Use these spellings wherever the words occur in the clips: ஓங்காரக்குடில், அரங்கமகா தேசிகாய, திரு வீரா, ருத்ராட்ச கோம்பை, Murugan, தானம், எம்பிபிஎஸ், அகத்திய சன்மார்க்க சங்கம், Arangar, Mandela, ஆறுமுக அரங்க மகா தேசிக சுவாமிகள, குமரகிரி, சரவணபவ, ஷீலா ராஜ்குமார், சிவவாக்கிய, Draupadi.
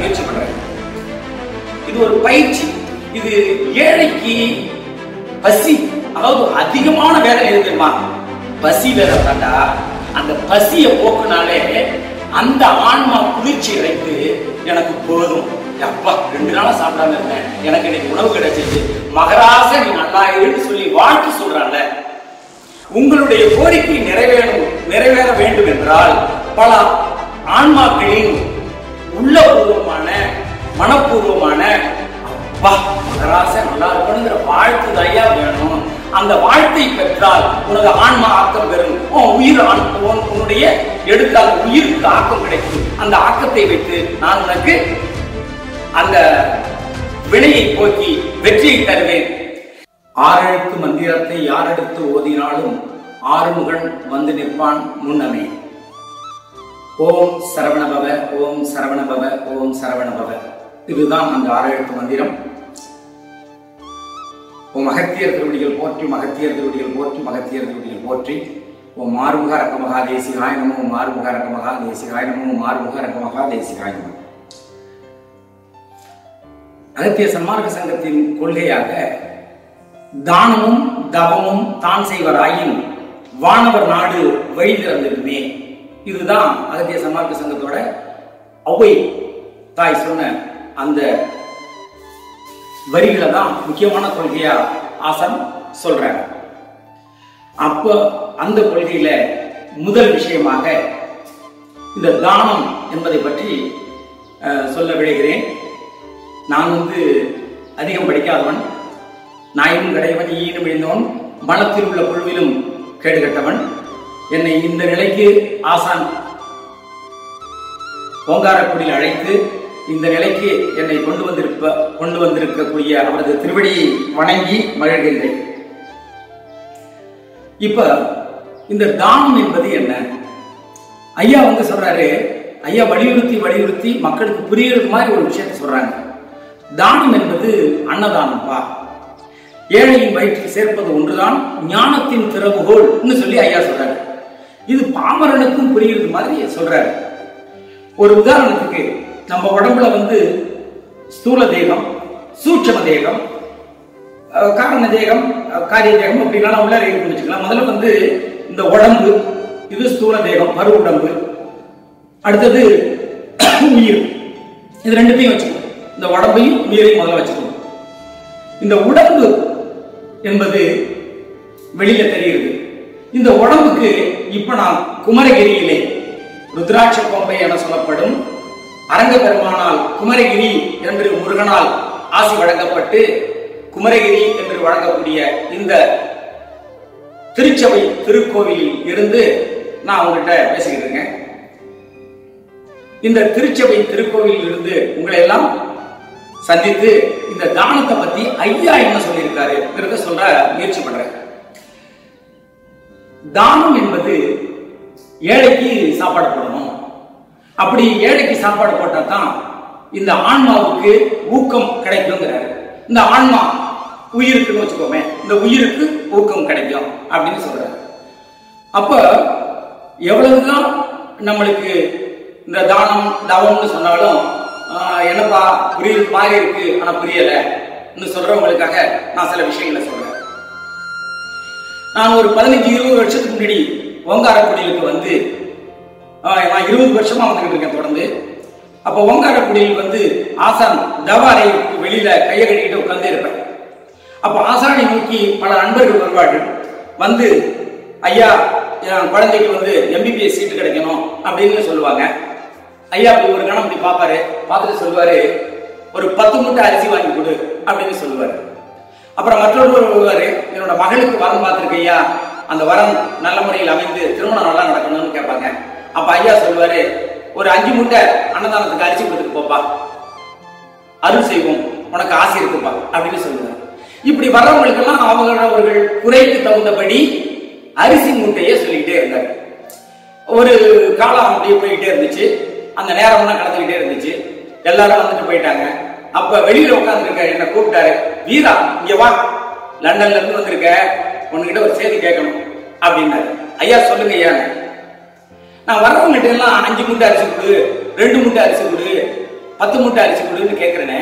முயற்சி பண்றாரு. இது ஒரு பயிற்சி. இது ஏழைக்கு பசி, அதாவது அதிகமான வேலை இருக்குமா, பசி வேலை தாண்டா. அந்த பசியை போக்குனாலே அந்த ஆன்மா குளிர்ச்சி அடைந்து எனக்கு போதும், அப்பா 2 நாளா சாப்பிடாம இருந்தேன், எனக்கு இன்னைக்கு உணவு கிடைச்சிருச்சு, மகராச நீ நல்லா இருந்து சொல்லி வாழ்த்து சொல்றான்ல. உங்களுடைய கோரிக்கை நிறைவேற வேண்டும் என்றால் பல ஆன்மாக்களின் உள்ளபூர்வமான மனப்பூர்வமான அப்பா மகராச நல்லா இருக்கணுங்கிற வாழ்த்து தயா வேணும். அந்த வாழ்த்தை பெற்றால் உனது ஆன்மா ஆக்கம் பெறும், உயிர் உன்னுடைய எடுத்தால் உயிருக்கு ஆக்கம் கிடைக்கும். அந்த ஆக்கத்தை வைத்து நான் உனக்கு அந்த வினையை போக்கி வெற்றியை தருவேன். 6 எழுத்து மந்திரத்தை யார் எடுத்து ஓதினாலும் 6 முகன் வந்து நிற்பான் முன்னமே. ஓம் சரவணபவ, ஓம் சரவணபவ, ஓம் சரவணபவ. இதுதான் அந்த 6 எழுத்து மந்திரம். உன் மகத்தியர் திருவடிகள் போற்றி, மகத்தியர் திருவடிகள் போற்றி, மகத்தியர் திருவடிகள் போற்றி. உன் மாறுமுக ரக்கமகா தேசிகாய நமோ, மாறுமுக ரக்கமகா தேசிகாய நமோ, மாறுமுக ரக்கமகா தேசிகாய நமோ. அகத்திய சன்மார்க்க சங்கத்தின் கொள்கையாக தானமும் தவமும் தான் செய்வராயின் வானவர் நாடு வழி திறந்திருமே. இதுதான் அகத்திய சன்மார்க்க சங்கத்தோட அவை தாய் சொன்ன அந்த வரிகளை தான் முக்கியமான கொள்கையா ஆசன் சொல்றாங்க. அப்போ அந்த கொள்கையில முதல் விஷயமாக இந்த தானம் என்பதை பற்றி சொல்ல விளைகிறேன். நான் வந்து அதிகம் படிக்காதவன், நாயும் கடையவன் ஈனும் விழுந்தவன், மனத்தில் உள்ள குழுவிலும் கேடுகட்டவன். என்னை இந்த நிலைக்கு ஆசான் ஓங்காரக்குடில் அழைத்து இந்த நிலைக்கு என்னை கொண்டு வந்திருக்கக்கூடிய அவரது திருவடியை வணங்கி மகிழ்கின்றேன். இப்ப இந்த தானம் என்பது என்ன ஐயா வந்து சொல்றாரு. ஐயா வலியுறுத்தி மக்களுக்கு புரியறது மாதிரி ஒரு விஷயத்தை சொல்றாங்க. தானம் என்பது அன்னதானம்ப்பா, ஏழையின் வயிற்றில் சேர்ப்பது ஒன்றுதான் ஞானத்தின் திறவுகோல்னு சொல்லி ஐயா சொல்றாரு. இது பாமரனுக்கும் புரியுறது மாதிரி சொல்றாரு. ஒரு உதாரணத்துக்கு, நம்ம உடம்புல வந்து ஸ்தூல தேகம், சூட்சம தேகம், காரண தேகம், காரிய தேகம் அப்படின்னா உள்ள வச்சுக்கலாம். முதல்ல வந்து இந்த உடம்பு, இது ஸ்தூல தேகம், பரு உடம்பு. அடுத்தது உயிர். இது ரெண்டுத்தையும் வச்சுக்கணும், இந்த உடம்பையும் உயிரையும் முதல்ல வச்சுக்கணும். இந்த உடம்பு என்பது வெளியில தெரியுது. இந்த உடம்புக்கு இப்ப நான் குமரகிரியிலே ருத்ராட்ச கோம்பை என சொல்லப்படும் அரங்க பெருமானால் குமரகிரி என்று முருகனால் ஆசி வழங்கப்பட்டு குமரகிரி என்று வழங்கக்கூடிய இந்த திருச்சபை திருக்கோவிலில் இருந்து நான் உங்கள்கிட்ட பேசிக்கிட்டு இருக்கேன். இந்த திருச்சபை திருக்கோவிலில் இருந்து உங்களை எல்லாம் சந்தித்து இந்த தானத்தை பத்தி ஐயா என்ன சொல்லியிருக்காரு சொல்ற முயற்சி பண்றேன். தானம் என்பது ஏழைக்கு சாப்பாடு போடணும். அப்படி ஏழைக்கு சாப்பாடு போட்டா தான் இந்த ஆன்மாவுக்கு ஊக்கம் கிடைக்கும்ங்கிறாரு. இந்த ஆன்மா உயிருக்குன்னு வச்சுக்கோமே, இந்த உயிருக்கு ஊக்கம் கிடைக்கும் அப்படின்னு சொல்றாரு. அப்ப எவ்வளவுதான் நம்மளுக்கு இந்த தானம் தவம்னு சொன்னாலும் என்னப்பா புரியுது மாதிரி இருக்கு ஆனா புரியலன்னு சொல்றவங்களுக்காக நான் சில விஷயங்களை சொல்றேன். நான் ஒரு 15-20 வருஷத்துக்கு முன்னாடி ஓங்காரக்குடிலுக்கு வந்து நான் 20 வருஷமா வந்துகிட்டு இருக்கேன் தொடர்ந்து. அப்போ ஓங்காரக்குடியில் வந்து ஆசான் தவாரை வெளியில கையை கட்டிக்கிட்டு உட்கார்ந்து இருப்பேன். அப்போ ஆசானை நோக்கி பல நண்பர்கள் வருவார்கள். வந்து ஐயா என் குழந்தைக்கு வந்து எம்பிபிஎஸ் சீட்டு கிடைக்கணும் அப்படின்னு சொல்லுவாங்க. ஐயா அப்படி ஒரு கணம் அப்படி பார்ப்பாரு, பார்த்துட்டு சொல்லுவாரு ஒரு 10 மூட்டை அரிசி வாங்கி கொடு அப்படின்னு சொல்லுவாரு. அப்புறம் மற்றொருவர் வருவாரு, என்னோட மகளுக்கு வரம் பார்த்துருக்கு ஐயா, அந்த வரம் நல்ல முறையில் அமைந்து திருமணம் நல்லா நடக்கணும்னு கேட்பாங்க. அப்ப ஐயா சொல்லுவாரு ஒரு 5 மூட்டை அன்னதானத்துக்கு அரிசி கொடுத்துட்டு போப்பா, அருள் செய்வோம், உனக்கு ஆசை இருக்குப்பா அப்படின்னு சொல்லுவாரு. இப்படி வர்றவங்களுக்கு எல்லாம் அவர்கள் குறைக்கு தகுந்தபடி அரிசி மூட்டையே சொல்லிக்கிட்டே இருந்தாரு. ஒரு காலம் அப்படியே போய்கிட்டே இருந்துச்சு, அந்த நேரம்லாம் கடந்துகிட்டே இருந்துச்சு, எல்லாரும் வந்துட்டு போயிட்டாங்க. அப்ப வெளியில உட்காந்துருக்க என்ன கூப்பிட்டாரு, வீரா இங்க வா, லண்டன்ல இருந்து வந்திருக்க, உன்கிட்ட ஒரு செய்தி கேட்கணும் அப்படின்னாரு. ஐயா சொல்லுங்க ஐயா, நான் வரவங்கிட்ட எல்லாம் 5 மூட்டை அரிசி கொடு ரெண்டு முட்டை அரிசி கொடு, 10 முட்டை அரிசி கொடுன்னு கேட்கிறேனே,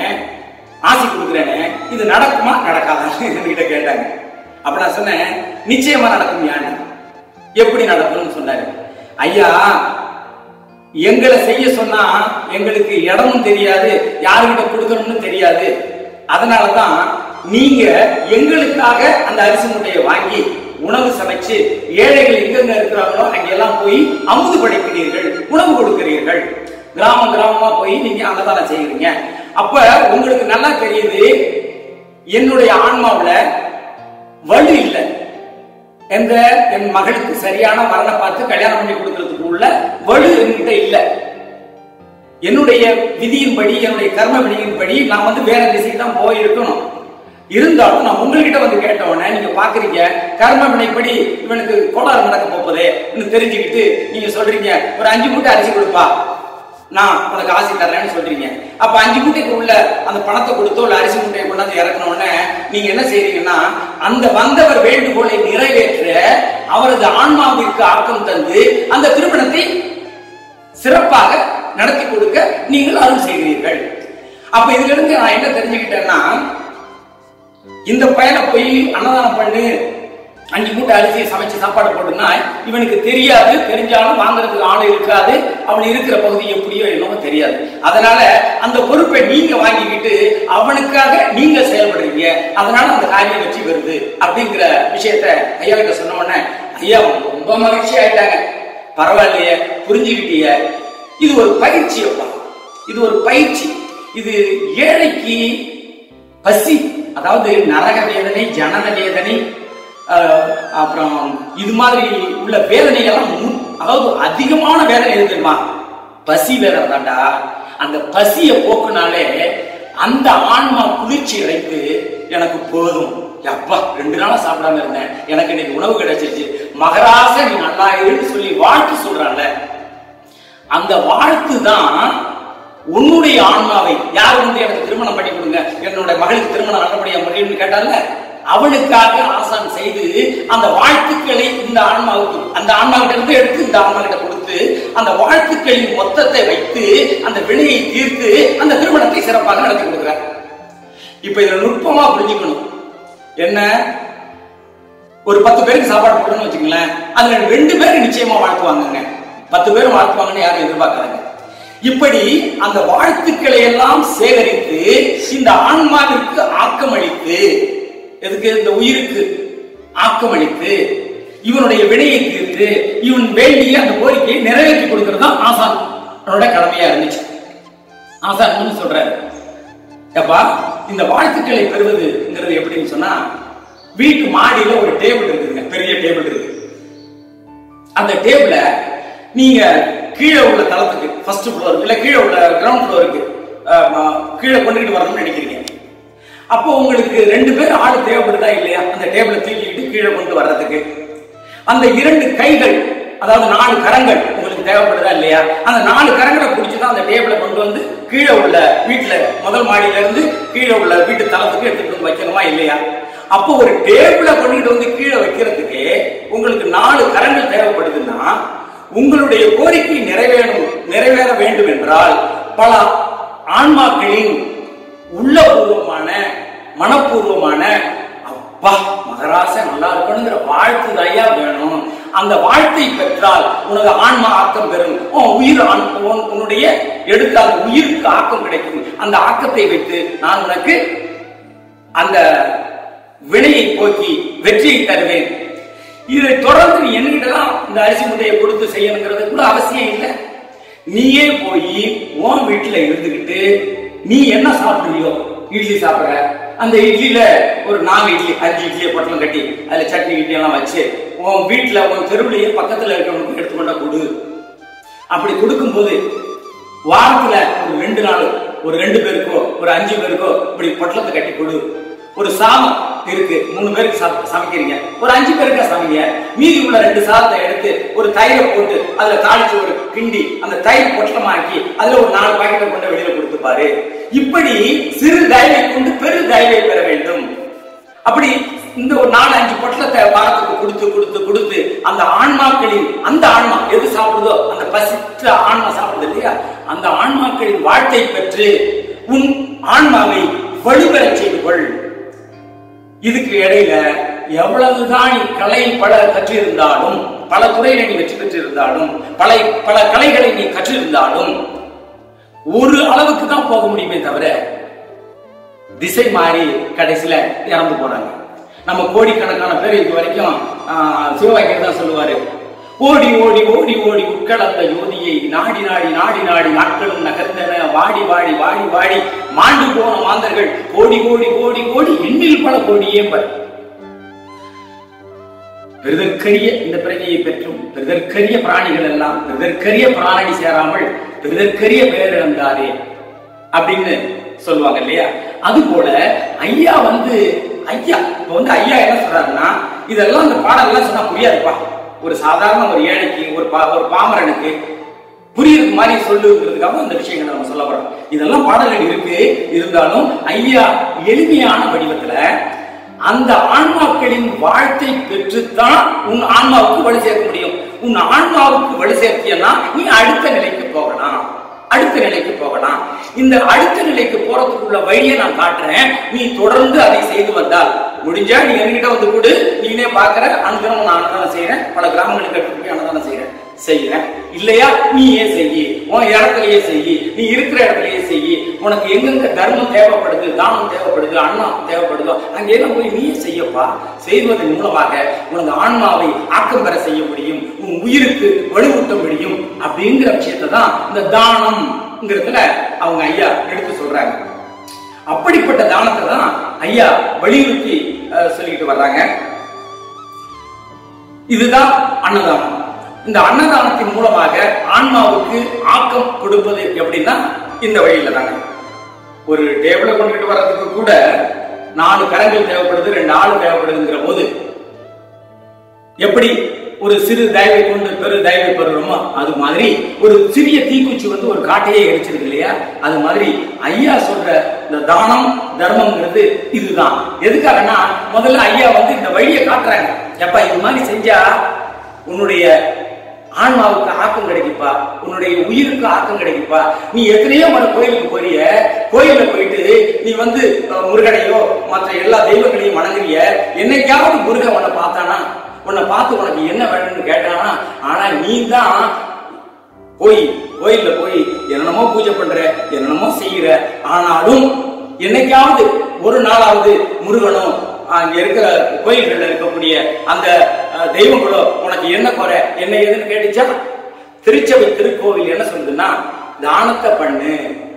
ஆசி கொடுக்குறேனே, இது நடக்குமா நடக்காதான்னு என்கிட்ட கேட்டாங்க. அப்ப நான் சொன்னேன், நிச்சயமா நடக்கும் யானை. எப்படி நடக்கும்னு சொன்னாரு. ஐயா, எங்களை செய்ய சொன்னா எங்களுக்கு இடமும் தெரியாது, யாருக்கிட்ட கொடுக்கணும்னு தெரியாது. அதனாலதான் நீங்க எங்களுக்காக அந்த அரிசி முட்டையை வாங்கி உணவு சமைச்சு ஏழைகள் எங்கெங்க இருக்கிறாங்களோ அங்க எல்லாம் போய் அமுது படைக்கிறீர்கள், உணவு கொடுக்கிறீர்கள். கிராமம் கிராமமா போய் நீங்க அன்னதான செய்கிறீங்க. அப்ப உங்களுக்கு நல்லா தெரியுது, என்னுடைய ஆன்மாவில வலு இல்லை என்ற என் மகளுக்கு சரியான மரண பார்த்து கல்யாணம் பண்ணி கொடுக்கறதுக்கு உள்ள வலு என்கிட்ட இல்லை. என்னுடைய விதியின்படி, என்னுடைய கர்ம விதியின்படி நான் வந்து வேற திசைக்கு தான் போயிருக்கணும். இருந்தாலும் நான் உங்ககிட்ட வந்து கேட்டவன நீங்க பாக்குறீங்க, கர்ம வினைப்படி இவனுக்கு கோளாறு நடக்க போப்பதே தெரிஞ்சுக்கிட்டு நீங்க சொல்றீங்க, ஒரு 5 மூட்டை அரிசி கொடுப்பா, நான் உனக்கு ஆசை தரேன்னு சொல்றீங்க. அப்ப 5 மூட்டைக்கு உள்ள அந்த பணத்தை கொடுத்து ஒரு அரிசி மூட்டையை கொண்டாந்து இறக்கணும்னு நீங்க என்ன செய்றீங்கன்னா, அந்த வந்தவர் வேண்டுகோளை நிறைவேற்ற அவரது ஆன்மாவிற்கு ஆக்கம் தந்து அந்த திருமணத்தை சிறப்பாக நடத்தி கொடுக்க நீங்கள் அருள் செய்கிறீர்கள். அப்ப இதுல இருந்து நான் என்ன தெரிஞ்சுக்கிட்டேன்னா, இந்த பையனை போய் அன்னதானம் பண்ணு, 5 மூட்டை அரிசியை சமைச்சு சாப்பாடு போட்டுன்னா இவனுக்கு தெரியாது, தெரிஞ்சாலும் வாங்குறதுக்கு ஆள் இருக்காது, அவன் இருக்கிற பகுதி எப்படியோ என்னவோ தெரியாது. அதனால அந்த பொறுப்பை நீங்க வாங்கிக்கிட்டு அவனுக்காக நீங்க செயல்படுறீங்க, அதனால அந்த காரியம் வெற்றி வருது அப்படிங்கிற விஷயத்த ஐயா கிட்ட சொன்ன உடனே ஐயா ரொம்ப மகிழ்ச்சி ஆயிட்டாங்க. பரவாயில்லையே, புரிஞ்சுக்கிட்டிய, இது ஒரு பயிற்சி அப்பா, இது ஒரு பயிற்சி. இது ஏழைக்கு பசி, அதாவது நரக வேதனை, ஜனன வேதனை, அப்புறம் இது மாதிரி உள்ள வேதனைகள்லாம், அதாவது அதிகமான வேதனை இருக்குமா பசி வேதனை தாண்டா. அந்த பசிய போக்குனாலே அந்த ஆன்மா குளிர்ச்சி அடைத்து எனக்கு போதும் அப்பா, 2 நாளா சாப்பிடாம இருந்தேன், எனக்கு இன்னைக்கு உணவு கிடைச்சிருச்சு, மகராச நீ நல்லா இருந்து சொல்லி வாழ்த்து சொல்றான்ல, அந்த வாழ்த்து தான் உன்னுடைய ஆன்மாவை. யார் வந்து எனக்கு திருமணம் பண்ணி கொடுங்க, என்னோட மகளுக்கு திருமணம் நல்லபடியா முடியும்னு கேட்டால அவளுக்காக ஆசான் செய்து அந்த வாழ்த்துக்களை இந்த ஆன்மாவுக்கு, அந்த ஆன்மாவிட்ட இருந்து எடுத்து இந்த ஆன்மா கிட்ட கொடுத்து அந்த வாழ்த்துக்களின் மொத்தத்தை வைத்து அந்த வினையை தீர்த்து அந்த திருமணத்தை சிறப்பாக நடத்தி கொடுக்குறார். இப்ப இதுல நுட்பமா புரிஞ்சுக்கணும் என்ன, ஒரு 10 பேருக்கு சாப்பாடு போடணும்னு வச்சுக்கோங்களேன், அதுல 2 பேருக்கு நிச்சயமா வாழ்த்துவாங்க, 10 பேரும் வாழ்த்துவாங்கன்னு யாரும் எதிர்பார்க்கறாங்க. இப்படி அந்த வாழ்த்துக்களை எல்லாம் சேகரித்து இந்த ஆன்மாவிற்கு ஆக்கமளித்து, எதுக்கு, இந்த உயிருக்கு ஆக்கமளித்து இவனுடைய விடையை தீர்த்து இவன் வேண்டிய அந்த கோரிக்கையை நிறைவேற்றி கொடுக்கறது ஆசான் கடமையா இருந்துச்சு. ஆசான் சொல்றாரு, அப்பா இந்த வாழ்த்துக்களை பெறுவதுங்கிறது எப்படின்னு சொன்னா, வீட்டு மாடியில ஒரு டேபிள் இருக்குதுங்க, பெரிய டேபிள் இருக்கு. அந்த டேபிள நீங்க கீழே உள்ள தளத்துக்கு, ஃபர்ஸ்ட் ஃப்ளோருக்கு இல்ல கீழே உள்ள கிரவுண்ட் ஃப்ளோருக்கு கீழே கொண்டுகிட்டு வரணும்னு நினைக்கிறீங்க. அப்போ உங்களுக்கு 2 பேர் ஆள் தேவைப்படுதா இல்லையா அந்த டேபிளை தூக்கிக்கிட்டு கீழே கொண்டு வர்றதுக்கு? அந்த 2 கைகள், அதாவது 4 கரங்கள் உங்களுக்கு தேவைப்படுதா இல்லையா? அந்த 4 கரங்களை பிடிச்சுதான் அந்த டேபிளை கொண்டு வந்து கீழே உள்ள வீட்டுல முதல் மாடியில இருந்து கீழே உள்ள வீட்டு தளத்துக்கு எடுத்துக்கிட்டு வந்து வைக்கணுமா இல்லையா? அப்போ ஒரு டேபிளை கொண்டுகிட்டு வந்து கீழே வைக்கிறதுக்கு உங்களுக்கு 4 கரங்கள் தேவைப்படுதுன்னா, உங்களுடைய கோரிக்கை நிறைவேற வேண்டும் என்றால் பல ஆன்மாக்களின் உள்ளபூர்வமான மனப்பூர்வமான அப்பா மகராச நல்லா இருக்கணுங்கிற வாழ்த்து தாயா வேணும். அந்த வாழ்த்தை பெற்றால் உனது ஆன்மா ஆக்கம் பெறும், உயிர் உன்னுடைய எடுத்தால் உயிருக்கு ஆக்கம் கிடைக்கும். அந்த ஆக்கத்தை வைத்து நான் உனக்கு அந்த வினையை போக்கி வெற்றியை தருவேன். இதை தொடர்ந்து நீ என்கிட்டலாம் இந்த அரிசி முட்டையை கொடுத்து செய்யணுங்கிறது கூட அவசியம் இல்லை. நீயே போய் உன் வீட்டுல இருந்துகிட்டு நீ என்ன சாப்பிடுவியோ, இட்லி சாப்பிட்ற, அந்த இட்லியில ஒரு 4 இட்லி 5 இட்லியை பொட்டலம் கட்டி அதுல சட்னி இட்லி எல்லாம் வச்சு உன் வீட்டுல உன் தெருவிலேயே பக்கத்துல இருக்கிறவனுக்கு எடுத்துக்கொண்டா கொடு. அப்படி கொடுக்கும்போது வாரத்துல ஒரு 2 நாள் ஒரு 2 பேருக்கோ ஒரு 5 பேருக்கோ இப்படி பொட்டலத்தை கட்டி கொடு. ஒரு சாமம் இருக்கு, 3 பேருக்கு சமைக்கிறீங்க, ஒரு 5 பேருக்கா சமைங்க, மீதி உள்ள 2 சாதத்தை எடுத்து ஒரு தயிரை போட்டு அதுல தாளிச்சு ஒரு கிண்டி அந்த தயிர் பொட்டமாக்கி அதுல ஒரு 4 பாக்கெட்டை கொண்டு வெளியில கொடுத்துப்பாரு. இப்படி சிறு தயவை கொண்டு பெரு தயவை பெற வேண்டும். அப்படி இந்த ஒரு 4-5 பொட்டலத்தை வாரத்துக்கு கொடுத்து அந்த ஆன்மாக்களின் அந்த ஆன்மா எது சாப்பிடுதோ அந்த பசித்த ஆன்மா சாப்பிடுது இல்லையா, அந்த ஆன்மாக்களின் வாழ்க்கை பெற்று உன் ஆன்மாவை வலுப்பெற செய்து கொள். இதுக்கு இடையில எவ்வளவுதான் நீ கலை பல கற்றிருந்தாலும், பல துறைகளை நீ வெற்றி பெற்றிருந்தாலும், பல பல கலைகளை நீ கற்றிருந்தாலும் ஒரு அளவுக்கு தான் போக முடியுமே தவிர திசை மாறி கடைசியில இறந்து போறாங்க. நம்ம கோடிக்கணக்கான பேர் இது வரைக்கும் சிவவாக்கிய தான் சொல்லுவாரு, ஓடி ஓடி ஓடி ஓடி உட்கலந்த யோதியை நாடி நாடி நாடி நாடி நாட்களும் நகர்ந்தன, வாடி வாடி வாடி வாடி மாண்டு போன மாந்தர்கள் கோடி கோடி கோடி கோடி எண்ணில் பல கோடியே பர். பெருதற்கரிய இந்த பிரஜையை பெற்றும் பெருதற்கரிய பிராணிகள் எல்லாம் பெருதற்கரிய பிராணி சேராமல் பெருதற்கரிய பெயர் இழந்தாரே அப்படின்னு சொல்லுவாங்க இல்லையா. அது போல ஐயா என்ன சொல்றாருன்னா, இதெல்லாம் இந்த பாடம் எல்லாம் சொன்னா புரியாதுப்பா, ஒரு சாதாரண ஒரு ஏழைக்கு ஒரு பாமரனுக்கு புரியுது மாதிரி சொல்லுங்கிறதுக்காக இந்த விஷயங்களை நம்ம சொல்ல போறோம். இதெல்லாம் பாடல்கள் இருக்கு, இருந்தாலும் ஐயா எளிமையான வடிவத்துல அந்த ஆன்மாக்களின் வாழ்த்தை பெற்றுத்தான் உன் ஆன்மாவுக்கு வலு சேர்க்க முடியும். உன் ஆன்மாவுக்கு வலு சேர்த்தியன்னா நீ அடுத்த நிலைக்கு போகலாம், அடுத்த நிலைக்கு போகலாம். இந்த அடுத்த நிலைக்கு போறதுக்குள்ள வழியை நான் காட்டுறேன், நீ தொடர்ந்து அதை செய்து வந்தால் முடிஞ்சா நீ என்கிட்ட வந்து கூடு, நீனே பாக்குற அனுதானம் நான் அனுதானம் செய்யறேன், பல கிராமங்களுக்கு அனுதானம் செய்யறேன் இல்லையா, நீயே செய்யி, உன் இடத்துலயே செய்யி, நீ இருக்கிற இடத்துலயே செய்யி, உனக்கு எங்கெங்க தர்மம் தேவைப்படுது, தானம் தேவைப்படுது, அன்னம் தேவைப்படுதோ அங்கேதான் போய் நீயே செய்யப்பா. செய்வதன் மூலமாக உனது ஆன்மாவை ஆக்கம் பெற செய்ய முடியும், உன் உயிருக்கு வலுவூட்ட முடியும் அப்படிங்கிற விஷயத்தை தான் இந்த தானம்ங்கிறதுல அவங்க ஐயா எடுத்து சொல்றாங்க. அப்படிப்பட்ட தானத்தை தான் ஐயா வலியுறுத்தி சொல்லிட்டு வர்றாங்க. இதுதான் அன்னதானம். இந்த அன்னதானத்தின் மூலமாக ஆன்மாவுக்கு ஆக்கம் கொடுப்பது எப்படின்னா இந்த வழியில தாங்க. ஒரு டேபிளை கொண்டுகிட்டு வர்றதுக்கு கூட 4 கரங்கள் தேவைப்படுது, 2 ஆள் தேவைப்படுதுங்கிற போது எப்படி ஒரு சிறு தயவை கொண்டு பெரு தயவை பெறுறோமோ அது மாதிரி ஒரு சிறிய தீக்குச்சி வந்து ஒரு காட்டையே எரிச்சிருக்கு இல்லையா, அது மாதிரி ஐயா சொல்ற இந்த தானம் தர்மம்ங்கிறது இதுதான். எதுக்காகனா முதல்ல ஐயா வந்து இந்த வழியை காட்டுறாங்க, எப்ப இது மாதிரி செஞ்சா உன்னுடைய ஆன்மாவுக்கு ஆக்கம் கிடைக்குப்பா, உன்னுடைய உயிருக்கு ஆக்கம் கிடைக்குப்பா. நீ எத்தனையோ மன கோயிலுக்கு போறிய, கோயில போயிட்டு நீ வந்து முருகனையோ மற்ற எல்லா தெய்வங்களையும் வணங்குறிய, என்னைக்காவது முருகன் உன்னை பார்த்தானா, உன்னை பார்த்து உனக்கு என்ன வேணும்னு கேட்டானா, ஆனா நீ தான் போய் கோயில்ல போய் என்னென்னமோ பூஜை பண்ற, என்னென்னமோ செய்யற, ஆனாலும் என்னைக்காவது ஒரு நாளாவது முருகனோ அங்க இருக்கிற கோயில்கள்ல இருக்கக்கூடிய அந்த தெய்வங்களோ உனக்கு என்ன குறை என்ன ஏதுன்னு கேட்டுச்சா? திருச்சபை திருக்கோவில் என்ன சொல்லுதுன்னா, தானத்தை பண்ணு,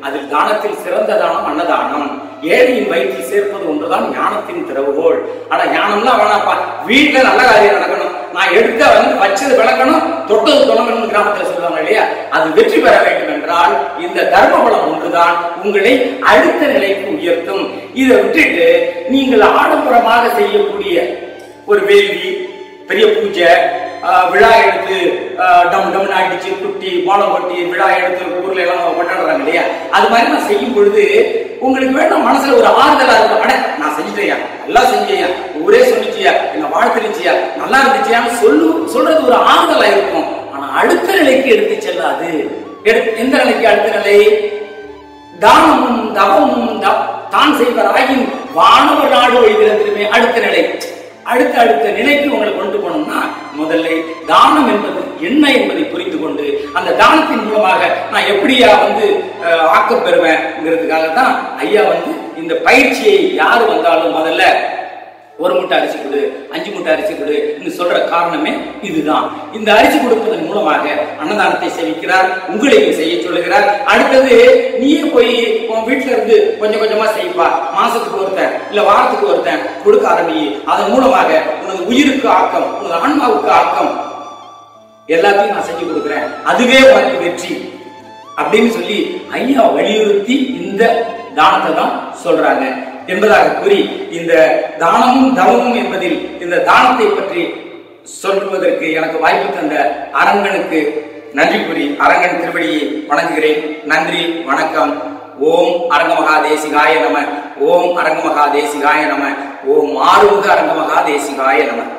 அதில் தானத்தில் சிறந்த தானம் அன்னதானம், ஏழையின் வயிற்றில் சேர்ப்பது ஒன்றுதான் ஞானத்தின் திறவுகோள். ஆனா ஞானம்னா வேணாப்பா, வீட்டுல நல்ல காரியம் நடக்கணும், நான் எடுத்த வந்து வச்சது விளக்கணும், தொட்டது தொடங்கணும் கிராமத்தில் சொல்லுவாங்க இல்லையா. அது வெற்றி பெற வேண்டும் என்றால் இந்த தர்ம பலம் ஒன்றுதான் உங்களை அடுத்த நிலைக்கு உயர்த்தும். இதை விட்டுட்டு நீங்கள் ஆடம்பரமாக செய்யக்கூடிய ஒரு வேள்வி, பெரிய பூஜை, விழா எடுத்து டம் டம்னு அடிச்சு குட்டி மோளம் கொட்டி விழா எடுத்து ஊர்ல எல்லாம் கொண்டாடுறாங்க இல்லையா, அது மாதிரி நான் செய்யும் பொழுது உங்களுக்கு வேணும் மனசுல ஒரு ஆறுதலா இருக்கும், அட நான் செஞ்சுட்டேயா, நல்லா செஞ்சியா, ஊரே சொல்லிச்சியா, என்ன வாழ்த்துருச்சியா, நல்லா இருந்துச்சியா சொல்றது ஒரு ஆறுதலா இருக்கும். ஆனா அடுத்த நிலைக்கு எடுத்து செல்லாது. எந்த நிலைக்கு அடுத்த நிலை? தானமும் தவமும் தான் செய்வராயின் வானவர் நாடு ஒழிகிறதுமே அடுத்த நிலை. அடுத்த அடுத்த நிலைக்கு உங்களை கொண்டு போனோம்னா முதல்ல தானம் என்பது என்ன என்பதை புரிந்து கொண்டு அந்த தானத்தின் மூலமாக நான் எப்படியா வந்து ஆக்கம் பெறுவேன்ங்கிறதுக்காகத்தான் ஐயா வந்து இந்த பயிற்சியை யாரு வந்தாலும் முதல்ல 1 மூட்டை அரிசி கொடு, 5 மூட்டை அரிசி கொடு சொல்ற காரணமே இதுதான். இந்த அரிசி கொடுப்பதன் மூலமாக அன்னதானத்தை சேவிக்கிறார், உங்களையும் செய்ய சொல்லுகிறார். அடுத்தது நீயே போய் உன் வீட்டுல இருந்து கொஞ்சம் கொஞ்சமா செய்வா, மாசத்துக்கு ஒருத்தன் இல்ல வாரத்துக்கு ஒருத்தன் கொடுக்க ஆரம்பி, அதன் மூலமாக உனது உயிருக்கு ஆக்கம், உனது ஆன்மாவுக்கு ஆக்கம் எல்லாத்தையும் நான் செஞ்சு கொடுக்குறேன், அதுவே உனக்கு வெற்றி அப்படின்னு சொல்லி ஐயா வலியுறுத்தி இந்த தானத்தை தான் சொல்றாங்க என்பதாக கூறி இந்த தானமும் தவமும் என்பதில் இந்த தானத்தை பற்றி சொல்வதற்கு எனக்கு வாய்ப்பு தந்த அரங்கனுக்கு நன்றி கூறி அரங்கன் திருவடியை வணங்குகிறேன். நன்றி, வணக்கம். ஓம் அரங்கமகா தேசிகாய நம, ஓம் அரங்கமகா தேசிகாய நம, ஓம் ஆறுமுக அரங்கமகா தேசிகாய நம.